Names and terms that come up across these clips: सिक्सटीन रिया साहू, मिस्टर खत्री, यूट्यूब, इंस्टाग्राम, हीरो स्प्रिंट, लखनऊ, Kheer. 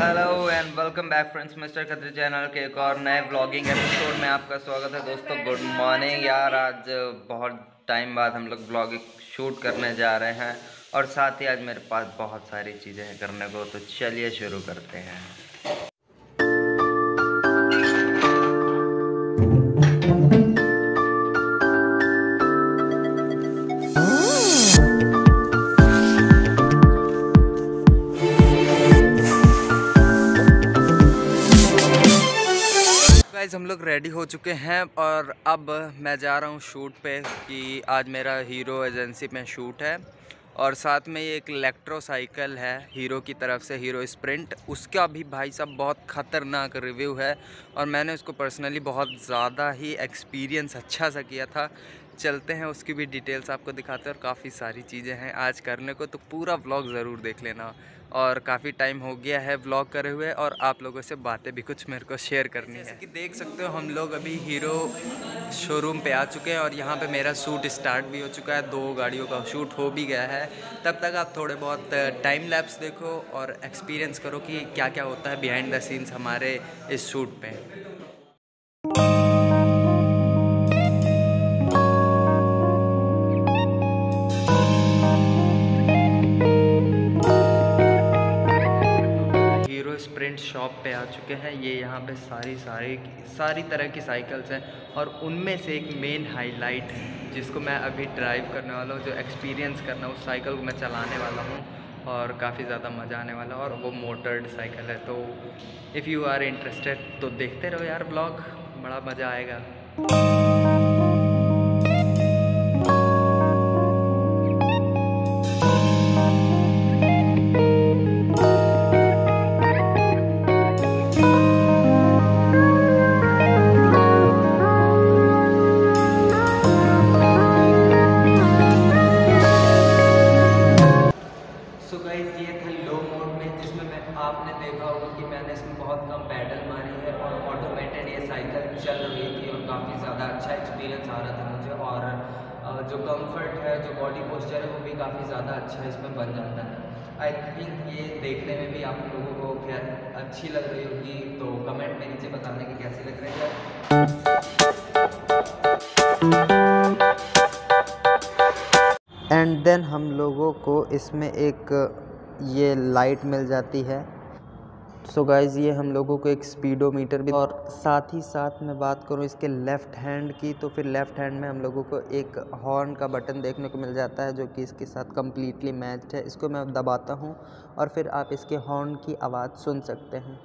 Hello and welcome back friends, मिस्टर खत्री channel के एक और नए व्लॉगिंग एपिसोड में आपका स्वागत है। दोस्तों गुड मॉर्निंग यार, आज बहुत टाइम बाद हम लोग व्लॉग शूट करने जा रहे हैं और साथ ही आज मेरे पास बहुत सारी चीज़ें हैं करने को, तो चलिए शुरू करते हैं। हम लोग रेडी हो चुके हैं और अब मैं जा रहा हूँ शूट पे कि आज मेरा हीरो एजेंसी में शूट है और साथ में ये एक इलेक्ट्रो साइकिल है हीरो की तरफ से, हीरो स्प्रिंट। उसका भी भाई साहब बहुत ख़तरनाक रिव्यू है और मैंने उसको पर्सनली बहुत ज़्यादा ही एक्सपीरियंस अच्छा सा किया था। चलते हैं, उसकी भी डिटेल्स आपको दिखाते हैं और काफ़ी सारी चीज़ें हैं आज करने को, तो पूरा व्लॉग ज़रूर देख लेना। और काफ़ी टाइम हो गया है व्लॉग करे हुए और आप लोगों से बातें भी कुछ मेरे को शेयर करनी है कि देख सकते हो हम लोग अभी हीरो शोरूम पे आ चुके हैं और यहाँ पे मेरा शूट स्टार्ट भी हो चुका है, 2 गाड़ियों का शूट हो भी गया है। तब तक आप थोड़े बहुत टाइम लैप्स देखो और एक्सपीरियंस करो कि क्या क्या होता है बिहाइंड द सीन्स हमारे इस शूट पर। स्प्रिंट शॉप पे आ चुके हैं, ये यहाँ पे सारी तरह की साइकिल्स हैं और उनमें से एक मेन हाईलाइट जिसको मैं अभी ड्राइव करने वाला हूँ, जो एक्सपीरियंस करना, उस साइकिल को मैं चलाने वाला हूँ और काफ़ी ज़्यादा मज़ा आने वाला, और वो मोटर्ड साइकिल है। तो इफ़ यू आर इंटरेस्टेड तो देखते रहो यार ब्लॉग, बड़ा मज़ा आएगा। आपने देखा होगा कि मैंने इसमें बहुत कम पैडल मारी है और ऑटोमेटेड ये साइकिल चल रही थी और काफ़ी ज़्यादा अच्छा एक्सपीरियंस आ रहा था मुझे, और जो कंफर्ट है, जो बॉडी पोस्चर है, वो भी काफ़ी ज़्यादा अच्छा इसमें बन जाता है। आई थिंक ये देखने में भी आप लोगों को क्या अच्छी लग रही होगी, तो कमेंट में नीचे बताने की कैसी लग रही है। एंड देन हम लोगों को इसमें एक ये लाइट मिल जाती है। सो गाइज़ ये हम लोगों को एक स्पीडोमीटर भी, और साथ ही साथ मैं बात करूँ इसके लेफ़्ट हैंड की, तो फिर लेफ़्ट हैंड में हम लोगों को एक हॉर्न का बटन देखने को मिल जाता है जो कि इसके साथ कम्प्लीटली मैच्ड है। इसको मैं दबाता हूँ और फिर आप इसके हॉर्न की आवाज़ सुन सकते हैं।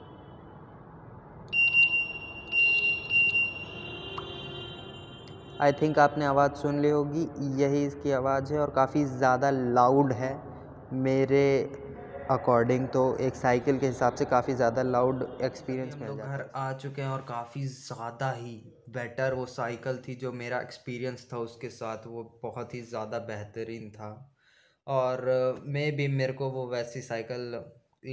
आई थिंक आपने आवाज़ सुन ली होगी, यही इसकी आवाज़ है और काफ़ी ज़्यादा लाउड है मेरे अकॉर्डिंग, तो एक साइकिल के हिसाब से काफ़ी ज़्यादा लाउड एक्सपीरियंस मिल जाता है। घर आ चुके हैं और काफ़ी ज़्यादा ही बेटर वो साइकिल थी, जो मेरा एक्सपीरियंस था उसके साथ वो बहुत ही ज़्यादा बेहतरीन था और मेरे को वो वैसी साइकिल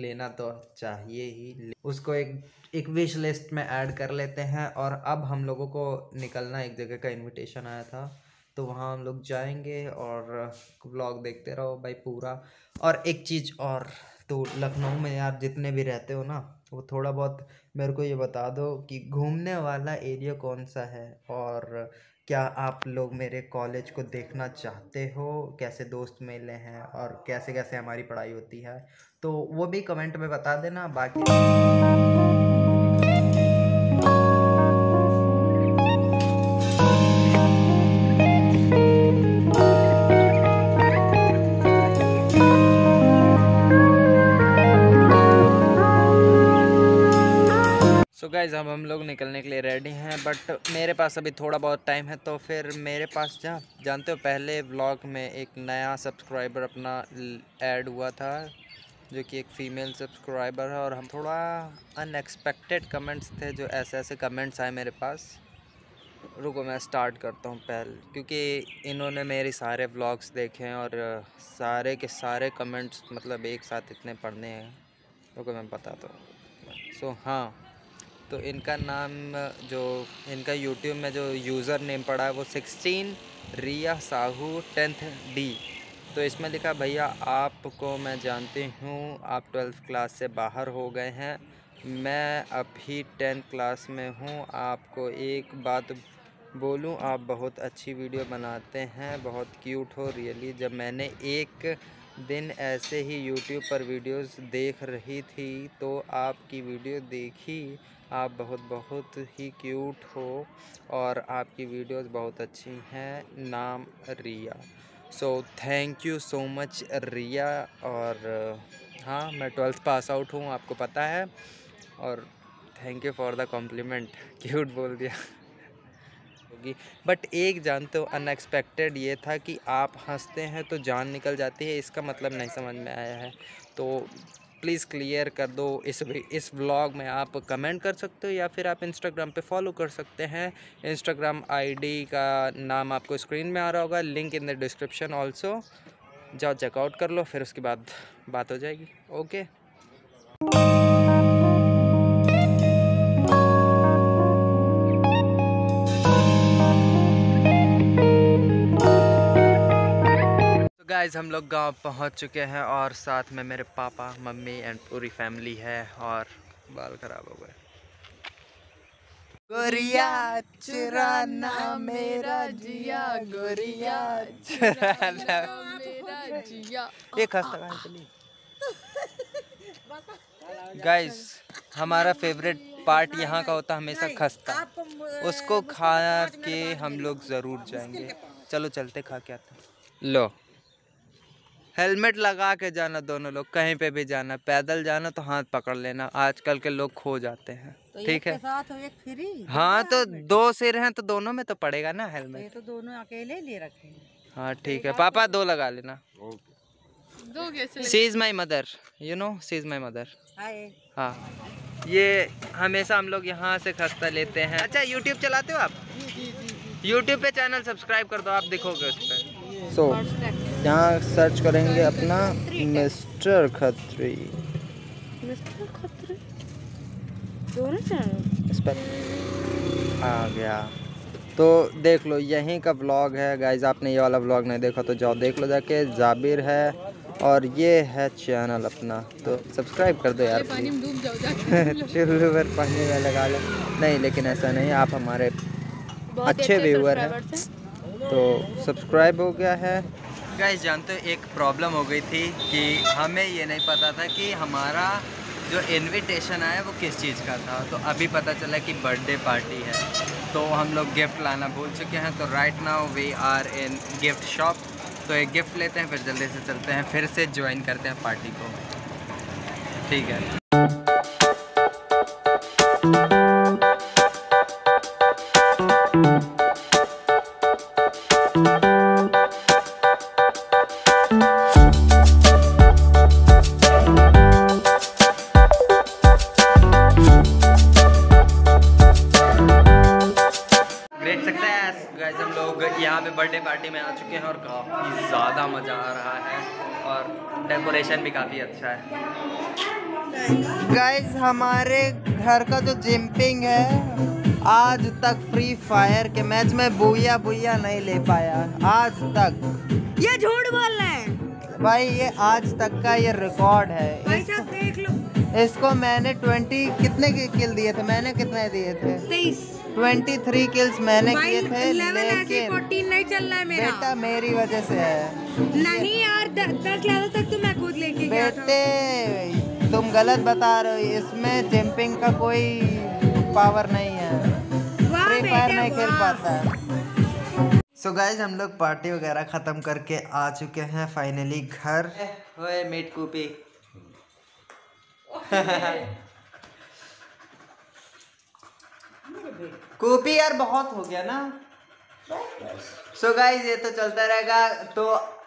लेना तो चाहिए ही। उसको एक विश लिस्ट में ऐड कर लेते हैं। और अब हम लोगों को निकलना, एक जगह का इन्विटेशन आया था तो वहाँ हम लोग जाएंगे और व्लॉग देखते रहो भाई पूरा। और एक चीज़ और, तो लखनऊ में यार जितने भी रहते हो ना, वो थोड़ा बहुत मेरे को ये बता दो कि घूमने वाला एरिया कौन सा है और क्या आप लोग मेरे कॉलेज को देखना चाहते हो, कैसे दोस्त मिले हैं और कैसे कैसे हमारी पढ़ाई होती है, तो वो भी कमेंट में बता देना। बाकी गाइज अब हम लोग निकलने के लिए रेडी हैं, बट मेरे पास अभी थोड़ा बहुत टाइम है। तो फिर मेरे पास जानते हो पहले व्लॉग में एक नया सब्सक्राइबर अपना ऐड हुआ था जो कि एक फ़ीमेल सब्सक्राइबर है, और हम थोड़ा अनएक्सपेक्टेड कमेंट्स थे, जो ऐसे कमेंट्स आए मेरे पास। रुको मैं स्टार्ट करता हूँ पहले, क्योंकि इन्होंने मेरे सारे व्लॉग्स देखे हैं और सारे के सारे कमेंट्स मतलब एक साथ इतने पढ़ने हैं। रुको मैं बताता हूँ। सो हाँ, तो इनका नाम जो इनका यूट्यूब में जो यूज़र नेम पड़ा है वो 16 रिया साहू 10th D तो इसमें लिखा, भैया आपको मैं जानती हूँ, आप 12th क्लास से बाहर हो गए हैं, मैं अभी 10th क्लास में हूँ। आपको एक बात बोलूँ, आप बहुत अच्छी वीडियो बनाते हैं, बहुत क्यूट हो रियली। जब मैंने एक दिन ऐसे ही यूट्यूब पर वीडियोस देख रही थी तो आपकी वीडियो देखी, आप बहुत ही क्यूट हो और आपकी वीडियोस बहुत अच्छी हैं। नाम Riya. So thank you so much Riya. और हाँ, मैं 12th पास आउट हूँ, आपको पता है। और thank you for the compliment, cute बोल दिया होगी। बट एक जानते हो अनएक्सपेक्टेड ये था कि आप हंसते हैं तो जान निकल जाती है, इसका मतलब नहीं समझ में आया है, तो प्लीज़ क्लियर कर दो। इस व्लॉग में आप कमेंट कर सकते हो या फिर आप इंस्टाग्राम पे फॉलो कर सकते हैं। इंस्टाग्राम आईडी का नाम आपको स्क्रीन में आ रहा होगा, link in the description also. जाओ चेकआउट कर लो, फिर उसके बाद बात हो जाएगी। ओके। गाइस, हम लोग गांव पहुंच चुके हैं और साथ में मेरे पापा, मम्मी एंड पूरी फैमिली है। और बाल खराब हो गए। गोरिया चुराना मेरा जिया, गोरिया चुराना मेरा जिया। एक हंसता चलिए। गाइस, हमारा फेवरेट पार्ट यहाँ का होता हमेशा खस्ता, उसको खा के हम लोग ज़रूर जाएंगे। चलो चलते, खा के आते हैं। लो, हेलमेट लगा के जाना दोनों लोग, कहीं पे भी जाना, पैदल जाना तो हाथ पकड़ लेना। आजकल के लोग खो जाते हैं, ठीक है। हाँ, तो दो सिर हैं तो दोनों में तो पड़ेगा ना हेलमेट। ये तो दोनों अकेले ले रखे हैं। हाँ ठीक है पापा, दो लगा लेना। She is my mother, you know, she is my mother. हाँ, ये हमेशा हम लोग यहाँ से खस्ता लेते हैं। अच्छा, यूट्यूब चलाते हो आप? यूट्यूब पे चैनल सब्सक्राइब कर दो, आप दिखोगे उस पर। सो यहाँ सर्च करेंगे अपना मिस्टर खत्री। मिस्टर खत्री दोनों चैनल इस पर आ गया, तो देख लो, यहीं का व्लॉग है। गाइज, आपने ये वाला व्लॉग नहीं देखा तो जाओ देख लो जाके। जाबिर है और ये है चैनल अपना, तो सब्सक्राइब कर दो यार। पानी में डूब जाओ जाके, चलो फिर पानी में लगा लो। नहीं, लेकिन ऐसा नहीं, आप हमारे अच्छे व्यूअर हैं तो सब्सक्राइब हो गया है। गाइस, जानते हो एक प्रॉब्लम हो गई थी कि हमें ये नहीं पता था कि हमारा जो इनविटेशन आया वो किस चीज़ का था। तो अभी पता चला कि बर्थडे पार्टी है, तो हम लोग गिफ्ट लाना भूल चुके हैं। तो right now we are in gift shop, तो एक गिफ्ट लेते हैं, फिर जल्दी से चलते हैं, फिर से ज्वाइन करते हैं पार्टी को, ठीक है। यहाँ पे बर्थडे पार्टी में आ चुके हैं और काफ़ी ज़्यादा मज़ा आ रहा है और डेकोरेशन भी काफ़ी अच्छा है। गाइस, हमारे घर का जो जिम्पिंग है आज तक फ्री फायर के मैच में बुया नहीं ले पाया आज तक। ये झूठ बोल रहे हैं भाई, ये आज तक का ये रिकॉर्ड है। भाई साहब देख लो, इसको मैंने 20 कितने किल दिए थे? मैंने कितने दिए थे? 23 किल्स मैंने किए थे, लेकिन 14 नहीं चल रहा है मेरा। बेटा मेरी वजह से है। नहीं यार, 10 लेवल तक तो मैं खुद लेके गया था। बेटे तुम गलत बता रहे हो, इसमें जंपिंग का कोई पावर नहीं है, फ्री फायर नहीं खेल पाता है। सो गाइज, हम लोग पार्टी वगैरह खत्म करके आ चुके हैं फाइनली घर। ओए मीट कूपी। कॉपी यार, बहुत हो गया ना। सो गाइज, ये तो चलता रहेगा। तो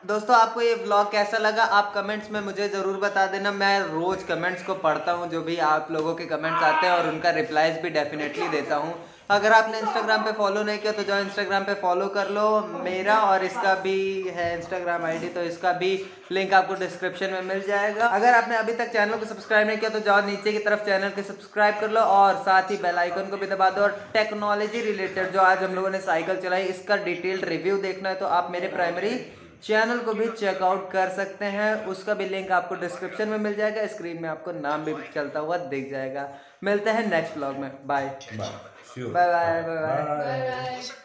दोस्तों, आपको ये व्लॉग कैसा लगा आप कमेंट्स में मुझे ज़रूर बता देना। मैं रोज़ कमेंट्स को पढ़ता हूँ, जो भी आप लोगों के कमेंट्स आते हैं, और उनका रिप्लाईज भी डेफिनेटली देता हूँ। अगर आपने इंस्टाग्राम पे फॉलो नहीं किया तो जाओ इंस्टाग्राम पे फॉलो कर लो। मेरा और इसका भी है इंस्टाग्राम आईडी, तो इसका भी लिंक आपको डिस्क्रिप्शन में मिल जाएगा। अगर आपने अभी तक चैनल को सब्सक्राइब नहीं किया तो जाओ नीचे की तरफ चैनल के सब्सक्राइब कर लो और साथ ही बेल आइकन को भी दबा दो। और टेक्नोलॉजी रिलेटेड जो आज हम लोगों ने साइकिल चलाई, इसका डिटेल्ड रिव्यू देखना है तो आप मेरे प्राइमरी चैनल को भी चेकआउट कर सकते हैं, उसका भी लिंक आपको डिस्क्रिप्शन में मिल जाएगा, स्क्रीन में आपको नाम भी चलता हुआ दिख जाएगा। मिलते हैं नेक्स्ट ब्लॉग में, बाय बाय बाय बाय।